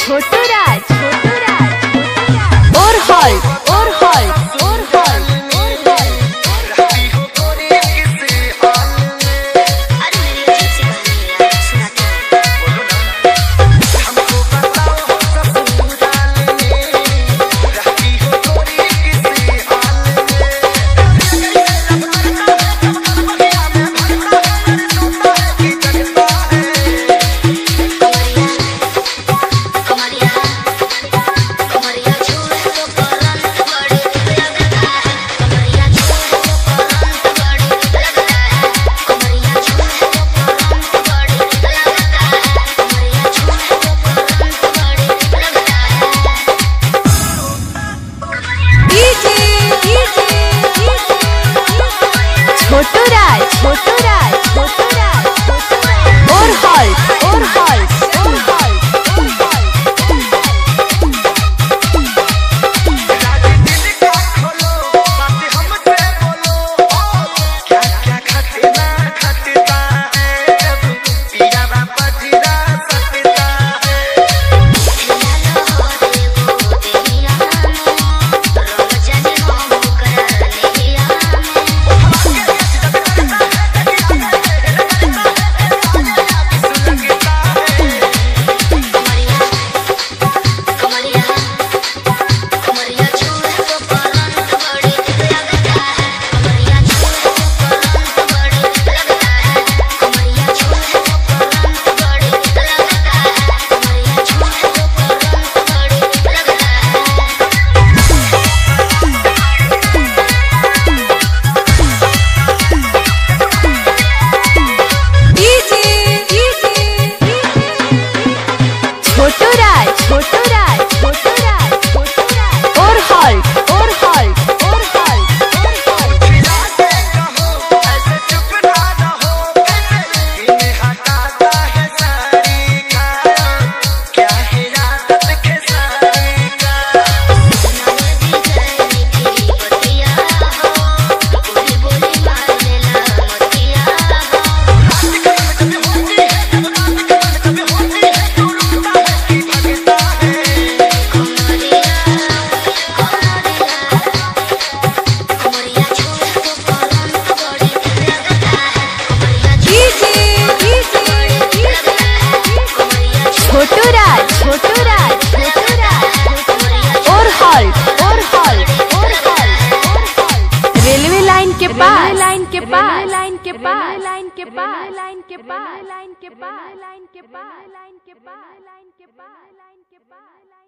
छोटू राज और हॉल और हॉल और हॉल और हॉल छोटू राज और हॉल और हॉल और हॉल लाइन के पास